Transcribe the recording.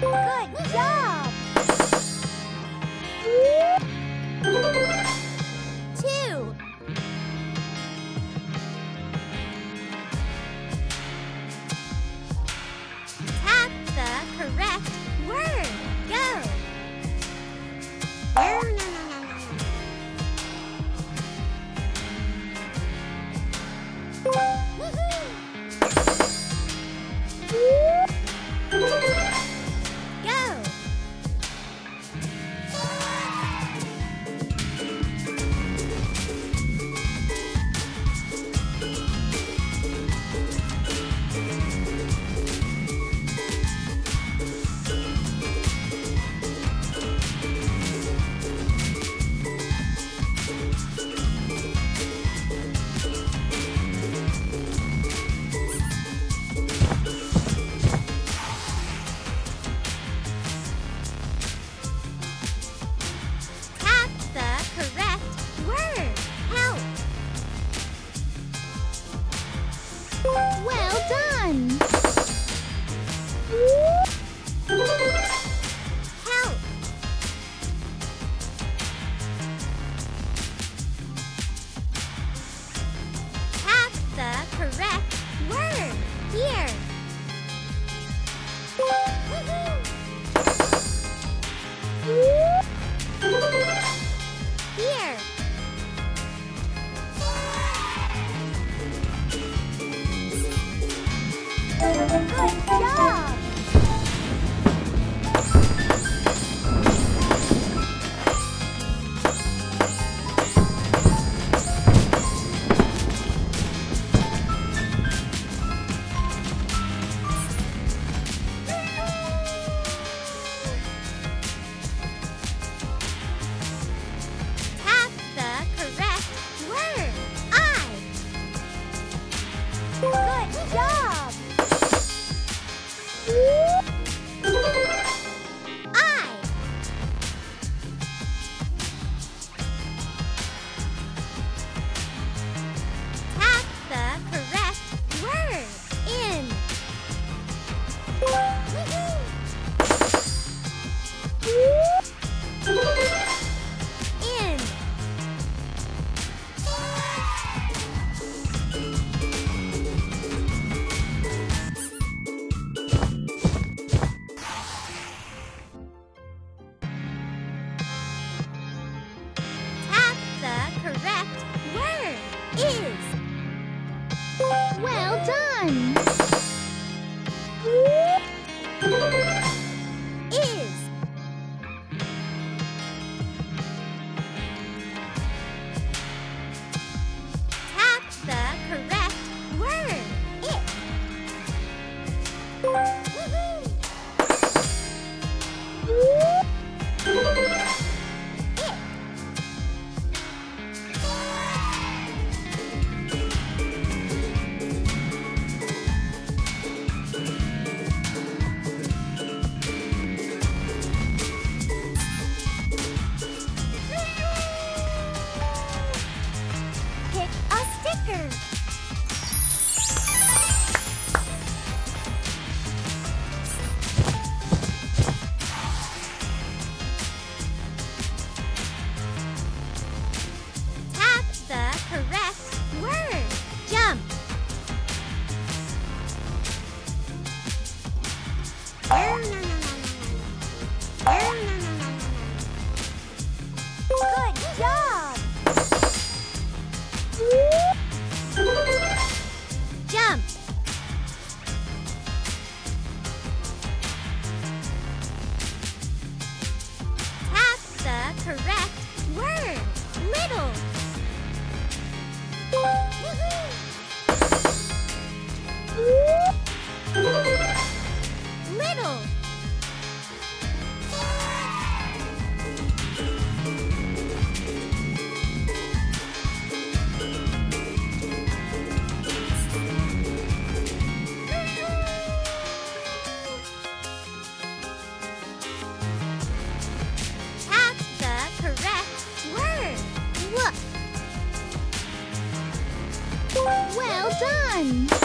Good job! 2. Tap the correct word. Go! Well done!